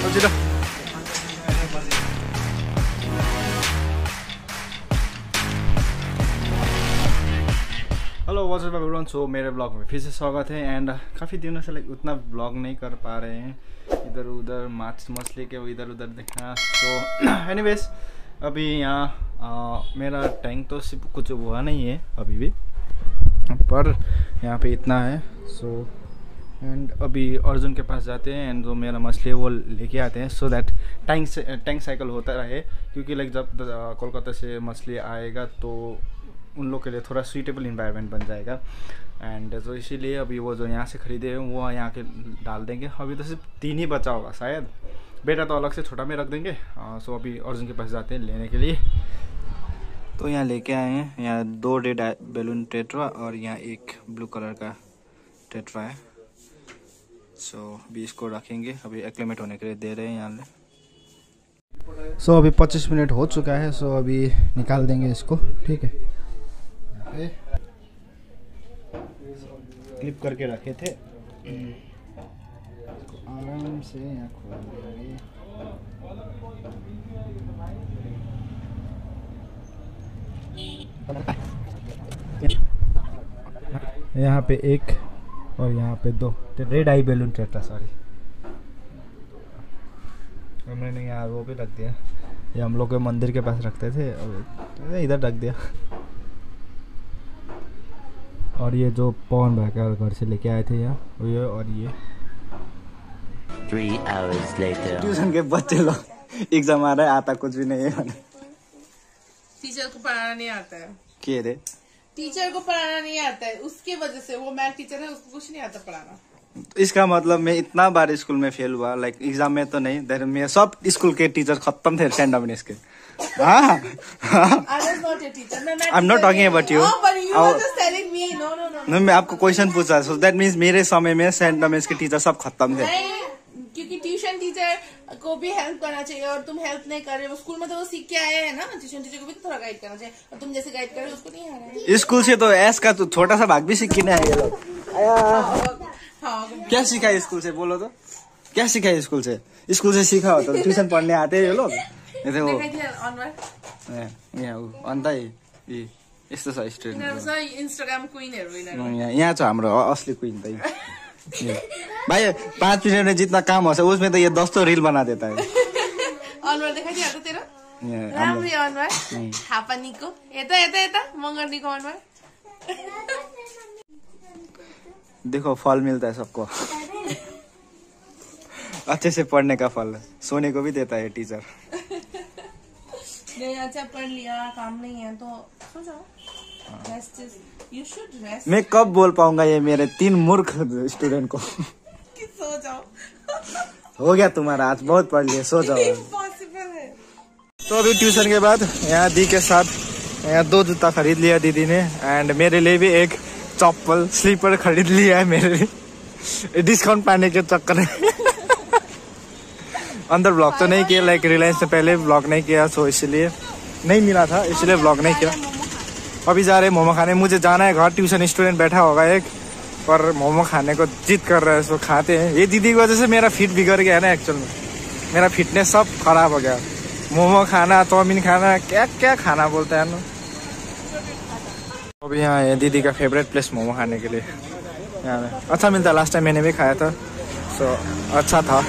Hello what's up everyone. So मेरे blog में फिर से स्वागत है। एंड काफ़ी दिनों से लाइक उतना ब्लॉग नहीं कर पा रहे हैं, इधर उधर माछ लेके वो इधर उधर देखना। सो एनीवेज अभी यहाँ मेरा टैंक तो सिर्फ कुछ हुआ नहीं है अभी भी, पर यहाँ पे इतना है। सो एंड अभी अर्जुन के पास जाते हैं एंड जो मेरा मछली है वो लेके आते हैं, सो दैट टैंक साइकिल होता रहे, क्योंकि लाइक जब कोलकाता से मछली आएगा तो उन लोग के लिए थोड़ा सूटेबल इन्वायरमेंट बन जाएगा। एंड जो इसीलिए अभी वो जो यहाँ से ख़रीदे वो यहाँ के डाल देंगे। अभी तो सिर्फ 3 ही बचा होगा शायद, बेटा तो अलग से छोटा में रख देंगे। सो अभी अर्जुन के पास जाते हैं लेने के लिए। तो यहाँ लेके आए हैं, यहाँ 2 रेड बैलून टेट्रा और यहाँ एक ब्लू कलर का टेट्रा है। सो अभी इसको रखेंगे, अभी एक्लेमेट होने के लिए दे रहे हैं यहाँ। सो अभी 25 मिनट हो चुका है। सो अभी निकाल देंगे इसको, ठीक है। क्लिप करके रखे थे, आराम से यहाँ खोल देंगे। यहाँ पे 1 और यहाँ पे 2 red eye balloon tetra, sorry हमने यहाँ वो भी रख दिया। ये हम लोग के मंदिर के पास रखते थे और इधर रख दिया। और ये जो पवन भाई का घर से लेके आए थे यहाँ, ये और ये। 3 hours later ट्यूशन के बच्चे लोग, एग्जाम आ रहा है, आता कुछ भी नहीं है। टीचर को पढ़ाना नहीं आता है, क्या रे टीचर को पढ़ाना नहीं आता है, उसके वजह से वो मैथ टीचर है, उसको कुछ नहीं आता पढ़ाना। इसका मतलब मैं इतना बार स्कूल में फेल हुआ, लाइक एग्जाम में तो नहीं, देर में सब स्कूल के टीचर खत्म थे सैंड डोमिनिक्स के। I am not talking about you. मैं आपको क्वेश्चन पूछा, सो दैट मीन्स मेरे समय में सैंड डोमिनिक्स के टीचर सब खत्म थे, क्योंकि ट्यूशन टीचर को भी हेल्प करना चाहिए और तुम हेल्प नहीं कर रहे हो। स्कूल में तो वो सीख के आए हैं ना, ट्यूशन टीचर को भी थोड़ा गाइड करना चाहिए, और तुम जैसे गाइड कर रहे हो उसको नहीं आ रहा है। स्कूल से तो एस का तो छोटा सा भाग भी सीख के नहीं आए ये लोग। क्या सीखा स्कूल से, बोलो तो क्या सीखा स्कूल से? स्कूल से सीखा हो तो ट्यूशन पढ़ने आते है ये लोग। अन्त यस्तो छ स्टुडेन्ट, इन्स्टाग्राम क्वीनहरु यहाँ छ हाम्रो असली क्वीन त। भाई 5 मिनट में जितना काम हो उसमें तो ये 10 रील बना देता है। अनुहार दिखाइदियो त तेरो राम्रो अनुहार, हापानीको यता यता यता मंगरनीको अनुहार देखो। फल मिलता है सबको, अच्छे से पढ़ने का फल सोने को भी देता है टीचर। अच्छा पढ़ लिया, काम नहीं है तो सो जाओ। You should rest. मैं कब बोल पाऊंगा ये मेरे 3 मूर्ख स्टूडेंट को कि सो जाओ। हो गया तुम्हारा, आज बहुत पढ़ लिया, सो जाओ। इम्पॉसिबल है। तो अभी ट्यूशन के बाद यहाँ दी के साथ यहाँ 2 जूता खरीद लिया दीदी ने, एंड मेरे लिए भी एक चप्पल स्लीपर खरीद लिया है मेरे लिए डिस्काउंट पाने के चक्कर में। अंदर ब्लॉग तो नहीं किया, लाइक रिलायंस ने पहले ब्लॉग नहीं किया, सो इसलिए नहीं मिला था, इसलिए ब्लॉग नहीं किया। अभी जा रहे मोमो खाने, मुझे जाना है घर। ट्यूशन स्टूडेंट बैठा होगा एक, पर मोमो खाने को जिद कर रहा है, सो खाते हैं। ये दीदी की वजह से मेरा फिट बिगड़ गया है ना, एक्चुअल में मेरा फिटनेस सब खराब हो गया। मोमो खाना, चाउमीन खाना, क्या क्या खाना बोलते हैं ना। अभी यहाँ है दीदी का फेवरेट प्लेस मोमो खाने के लिए, यहाँ अच्छा मिलता है। लास्ट टाइम मैंने भी खाया था, सो अच्छा था।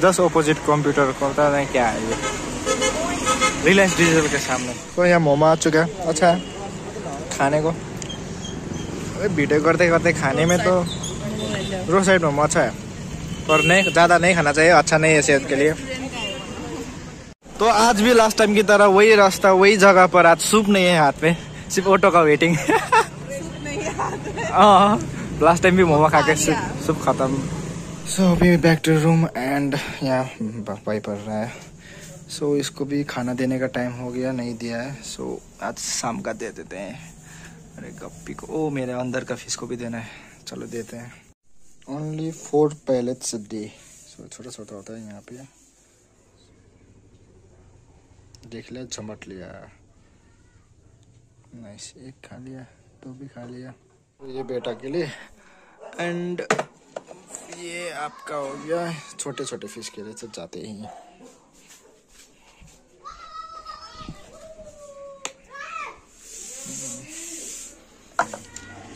जस्ट ऑपोजिट कंप्यूटर खोलता है क्या है ये, रिलायंस डिजिटल के सामने। तो यहाँ मोमो आ चुका है, अच्छा है खाने को। अरे वीडियो करते करते खाने में तो रोड साइड मोमो अच्छा है, पर नहीं ज़्यादा नहीं खाना चाहिए, अच्छा नहीं है सेहत के लिए। तो आज भी लास्ट टाइम की तरह वही रास्ता, वही जगह, पर आज सूप नहीं है हाथ में, सिर्फ ऑटो का वेटिंग। हाँ लास्ट टाइम भी मोमो खा के सूप खत्म। सो अभी बैक टू रूम, एंड यहाँ भाई पढ़ रहा है, सो इसको भी खाना देने का टाइम हो गया, नहीं दिया है, सो आज शाम का दे देते हैं। अरे गप्पी को, ओ मेरे अंदर का फिश को भी देना है, चलो देते हैं। ओनली 4 पैलेट्स डे, सो छोटा छोटा होता है। यहाँ पे देख लिया, झमट लिया, नाइस। एक खा लिया, 2 भी खा लिया, ये बेटा के लिए। एंड ये आपका हो गया छोटे छोटे फिश के लिए सब जाते ही हैं।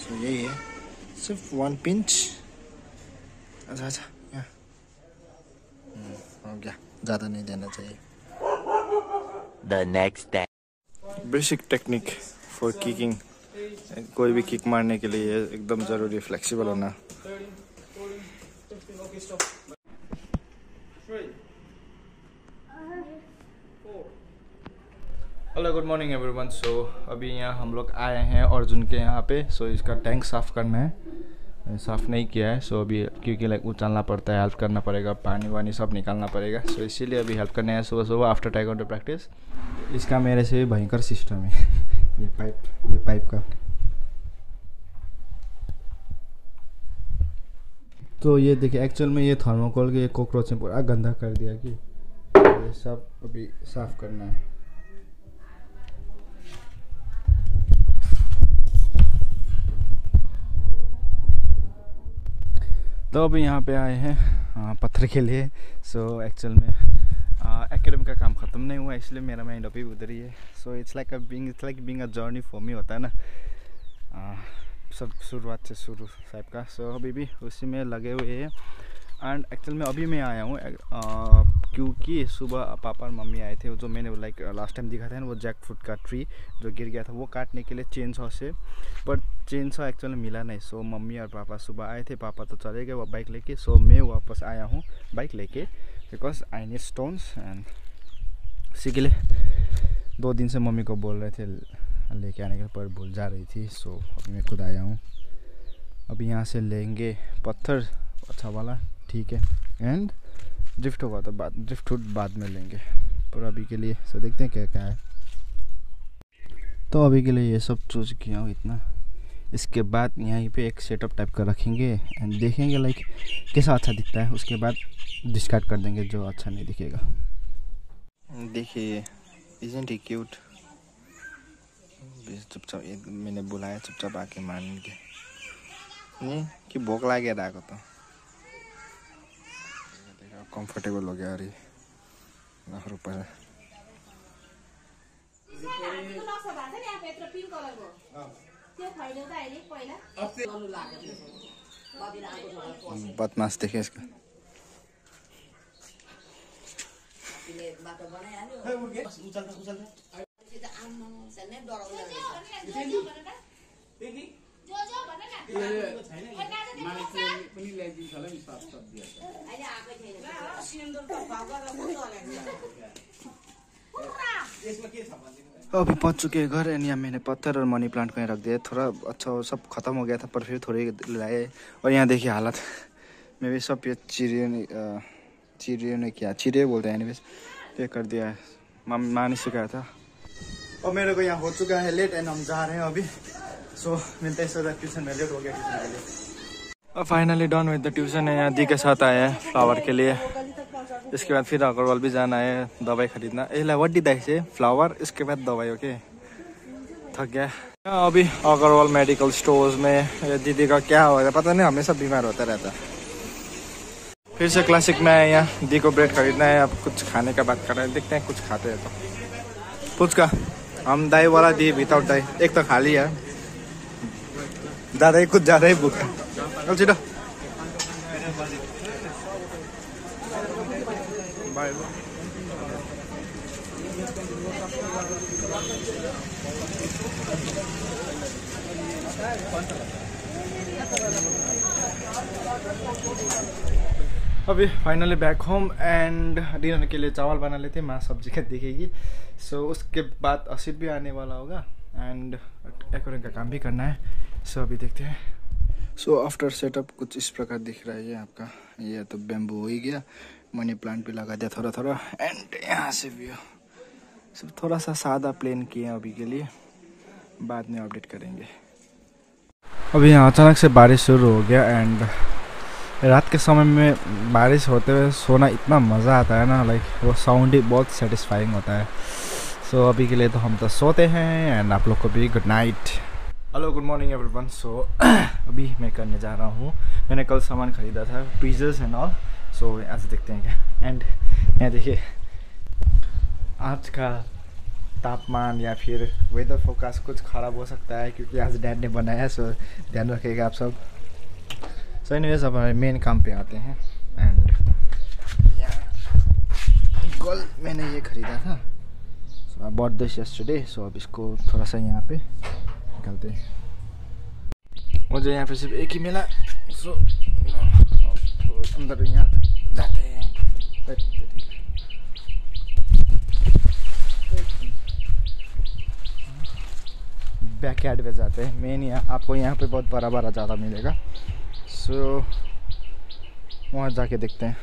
तो यही है सिर्फ 1 पिंच। अच्छा यहाँ हो गया, ज़्यादा नहीं देना चाहिए। The next day. Basic technique for kicking, कोई भी किक मारने के लिए एकदम ज़रूरी फ्लेक्सिबल होना। Hello good morning everyone. So अभी यहाँ हम लोग आए हैं अर्जुन के यहाँ पे। सो इसका टैंक साफ़ करना है, साफ़ नहीं किया है। सो अभी क्योंकि लाइक उछालना पड़ता है, हेल्प करना पड़ेगा, पानी वानी सब निकालना पड़ेगा। सो इसीलिए अभी हेल्प करने आए सुबह सुबह आफ्टर टाइगर टू प्रैक्टिस। इसका मेरे से भी भयंकर सिस्टम है ये पाइप का। तो ये देखिए एक्चुअल में ये थर्मोकोल के कॉकरोच ने पूरा गंदा कर दिया कि ये सब अभी साफ करना है। तो अभी यहाँ पे आए हैं पत्थर के लिए। सो एक्चुअल में एकेडमी का काम ख़त्म नहीं हुआ, इसलिए मेरा माइंड अभी उधर ही है। So it's like being a journey for me होता है ना, सब शुरुआत से शुरू टाइप का। सो अभी भी उसी में लगे हुए हैं। एंड एक्चुअल में अभी मैं आया हूँ क्योंकि सुबह पापा और मम्मी आए थे। जो मैंने लाइक लास्ट टाइम दिखा था ना, वो जैक फ्रूट का ट्री जो गिर गया था, वो काटने के लिए चेन सॉ से, पर चेन सॉ एक्चुअली मिला नहीं। सो मम्मी और पापा सुबह आए थे, पापा तो चले गए वो बाइक लेके। सो मैं वापस आया हूँ बाइक लेके because I need stones. And इसी के लिए 2 दिन से मम्मी को बोल रहे थे लेके आने के, पर भूल जा रही थी। सो अभी मैं खुद आया हूँ। अभी यहाँ से लेंगे पत्थर अच्छा वाला, ठीक है। एंड ड्रिफ्ट होगा तो ड्रिफ्ट में लेंगे, पर अभी के लिए सो देखते हैं क्या क्या है। तो अभी के लिए ये सब चूज किया हूँ इतना। इसके बाद यहीं पे एक सेटअप टाइप का रखेंगे एंड देखेंगे लाइक कैसा अच्छा दिखता है। उसके बाद डिस्कार्ड कर देंगे जो अच्छा नहीं दिखेगा। देखिए इजंट ही क्यूट। चुपचाप मैंने बुलाया, चुपचाप आके मारने के नहीं कि भोक लागे आको तो कंफर्टेबल हो गया। अरे ऊपर बदमाश देखे इसका। अभी पहुँच चुके हैं घर। एंड यहाँ मैंने पत्थर और मनी प्लांट को यहाँ रख दिया। थोड़ा अच्छा सब खत्म हो गया था, पर फिर थोड़े लाए। और यहाँ देखिए हालत में भी सब ये चिड़ियों ने किया, चिड़िया बोलते हैं एनीवेज, ये कर दिया है। माँ ने सिखाया था। और मेरे को यहाँ हो चुका है लेट एंड हम जा रहे हैं अभी। सो मिलते हैं सर ट्यूशन में, लेट हो गया ट्यूशन के लिए। और finally done with the tuition है। यहाँ दी के साथ आया है फ्लावर के लिए। इसके बाद फिर अग्रवाल भी जाना है दवाई खरीदना। इसलिए वड्डी दाई से फ्लावर, इसके बाद दवाई। ओके थक गया। अभी अग्रवाल मेडिकल स्टोर्स में दीदी का क्या हो गया पता नहीं, हमेशा बीमार होता रहता। फिर से क्लासिक में आए यहाँ, दी को ब्रेड खरीदना है। अब कुछ खाने का बात कर रहे हैं, देखते हैं कुछ खाते हैं तो पुचका। हम दाई वाला दिए विदाउट दाई, एक तो खा लिया दादा ही कुछ ज़्यादा ही भूखा। चल सीधा अभी finally back home. And dinner के लिए चावल बना लेते हैं, माँ सब्जी का दिखेगी। सो उसके बाद असिफ भी आने वाला होगा एंड डेकोरेट का काम भी करना है। सो अभी देखते हैं। सो आफ्टर सेटअप कुछ इस प्रकार दिख रहा है ये आपका। ये तो बैम्बू हो ही गया, मनी प्लांट भी लगा दिया थोड़ा थोड़ा। एंड यहाँ से भी सब थोड़ा सा सादा प्लेन किए हैं अभी के लिए, बाद में अपडेट करेंगे। अभी यहाँ अचानक से बारिश शुरू हो गया। एंड रात के समय में बारिश होते हुए सोना इतना मज़ा आता है ना, लाइक वो साउंड ही बहुत सेटिस्फाइंग होता है। सो अभी के लिए तो हम तो सोते हैं एंड आप लोग को भी good night. Hello good morning everyone. So अभी मैं करने जा रहा हूँ, मैंने कल सामान ख़रीदा था ट्वीजर्स एंड ऑल। सो यहाँ से देखते हैं क्या। एंड यहाँ देखिए आज का तापमान या फिर वेदर फोकास्ट कुछ ख़राब हो सकता है क्योंकि आज डैड ने बनाया है। सो ध्यान रखिएगा आप सब। सो एनीवेज अब हमारे मेन काम पे आते हैं। एंड कल मैंने ये ख़रीदा था, so I bought this yesterday. So अब इसको थोड़ा सा यहाँ पे निकालते हैं। मुझे यहाँ पे सिर्फ एक ही मिला। सो अंदर यहाँ जाते हैं। बैकयार्ड पे जाते हैं मेन। यहाँ आपको यहाँ पे बहुत बड़ा बड़ा ज़्यादा मिलेगा। सो वहाँ जाके देखते हैं।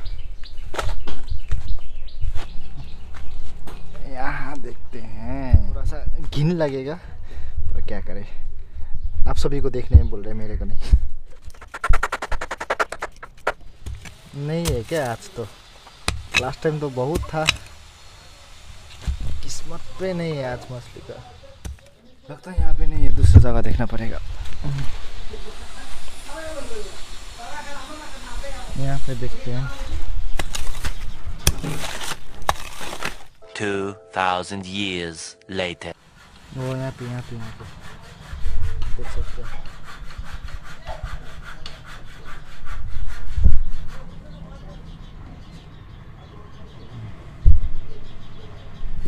यहाँ देखते हैं, थोड़ा सा घिन लगेगा पर क्या करें, आप सभी को देखने में बोल रहे हैं, मेरे को नहीं है क्या आज। तो लास्ट टाइम तो बहुत था, किस्मत पे नहीं है आज मछली का। लगता है यहाँ पे नहीं है, दूसरी जगह देखना पड़ेगा। यहाँ पे देखते हैं। 2000 years later। वो यहाँ पे देख सकते हैं।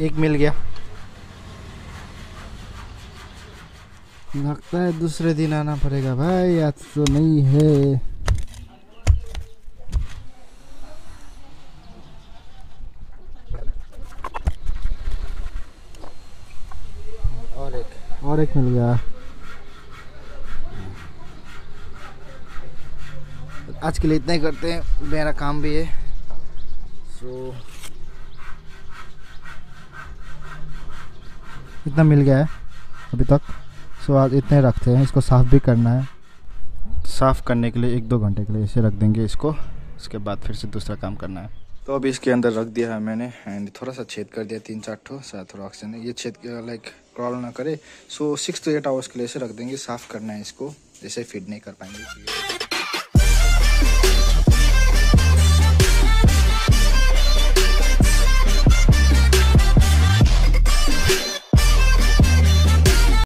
एक मिल गया, लगता है दूसरे दिन आना पड़ेगा भाई, आज तो नहीं है। और एक मिल गया। आज के लिए इतना ही करते हैं, मेरा काम भी है। सो इतना मिल गया है अभी तक। सो आज इतने रखते हैं। इसको साफ़ भी करना है। साफ़ करने के लिए 1-2 घंटे के लिए इसे रख देंगे इसको, उसके बाद फिर से दूसरा काम करना है। तो अभी इसके अंदर रख दिया है मैंने। एंड थोड़ा सा छेद कर दिया 3-4 ठो, साथ थोड़ा ऑक्सीजन ये छेद लाइक क्रॉल ना करे। सो 6 to 8 आवर्स के लिए इसे रख देंगे। साफ़ करना है इसको, इसे फीड नहीं कर पाएंगे।